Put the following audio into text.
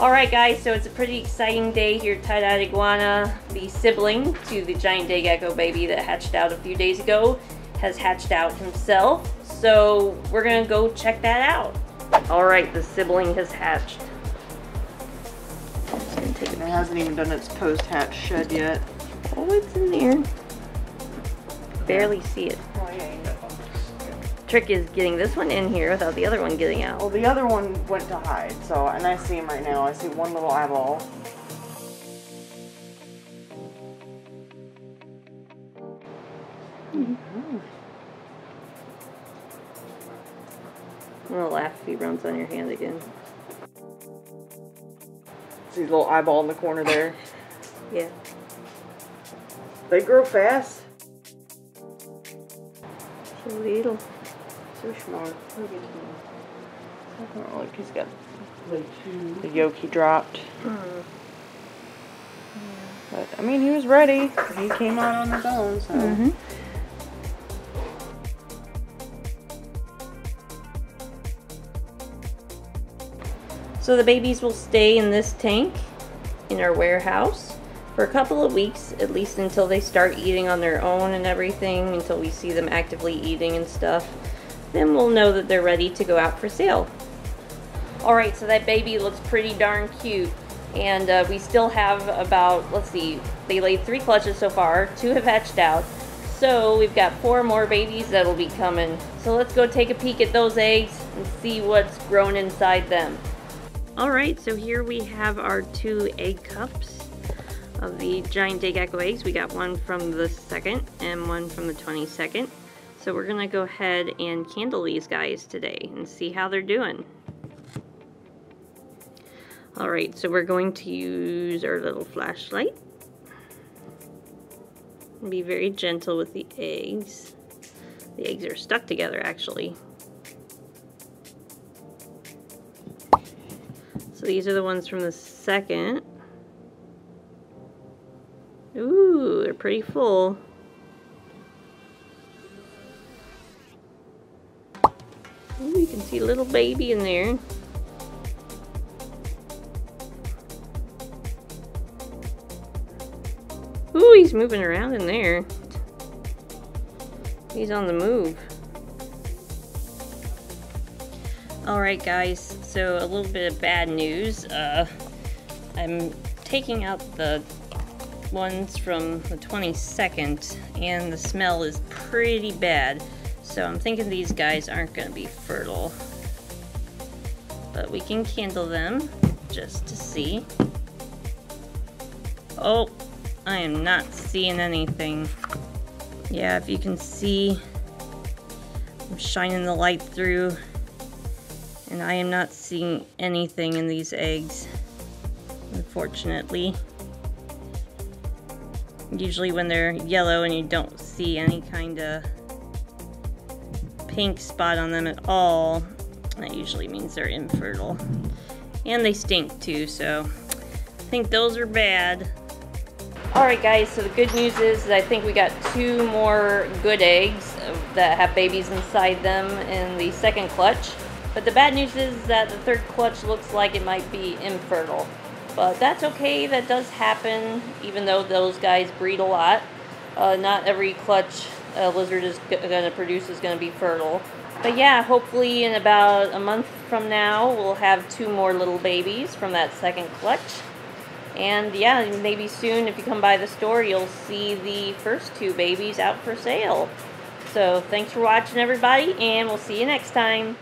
Alright guys, so it's a pretty exciting day here at Tye-Dyed Iguana. The sibling to the Giant Day Gecko baby that hatched out a few days ago has hatched out himself. So we're gonna go check that out. Alright, the sibling has hatched. It's gonna take it hasn't even done its post-hatch shed yet. Oh, it's in there. Barely see it. Oh, yeah. Trick is getting this one in here without the other one getting out. Well, the other one went to hide, so, and I see him right now. I see one little eyeball. Mm-hmm. I'm gonna laugh if he runs on your hand again. See the little eyeball in the corner there? Yeah. They grow fast. So little. So smart. Oh, look, he's got the yolk he dropped. Mm. But, I mean, he was ready. He came out on his own, so. Mm-hmm. So the babies will stay in this tank in our warehouse for a couple of weeks, at least until they start eating on their own and everything, until we see them actively eating and stuff. Then we'll know that they're ready to go out for sale. Alright, so that baby looks pretty darn cute. And we still have about, let's see, they laid 3 clutches so far. 2 have hatched out. So we've got 4 more babies that'll be coming. So let's go take a peek at those eggs and see what's grown inside them. Alright, so here we have our 2 egg cups of the Giant Day Gecko eggs. We got one from the 2nd and one from the 22nd. So we're going to go ahead and candle these guys today and see how they're doing. Alright, so we're going to use our little flashlight. And be very gentle with the eggs. The eggs are stuck together actually. So these are the ones from the 2nd. Ooh, they're pretty full. Ooh, you can see a little baby in there. Ooh, he's moving around in there. He's on the move. Alright guys, so a little bit of bad news. I'm taking out the ones from the 22nd and the smell is pretty bad. So I'm thinking these guys aren't going to be fertile. But we can candle them just to see. Oh, I am not seeing anything. Yeah, if you can see, I'm shining the light through. And I am not seeing anything in these eggs, unfortunately. Usually when they're yellow and you don't see any kind of pink spot on them at all, that usually means they're infertile. And they stink too, so I think those are bad. Alright guys, so the good news is that I think we got 2 more good eggs that have babies inside them in the 2nd clutch. But the bad news is that the 3rd clutch looks like it might be infertile. But that's okay, that does happen, even though those guys breed a lot. Not every clutch a lizard is going to produce is going to be fertile. But yeah, hopefully in about a month from now, we'll have 2 more little babies from that 2nd clutch. And yeah, maybe soon if you come by the store, you'll see the first 2 babies out for sale. So thanks for watching everybody, and we'll see you next time.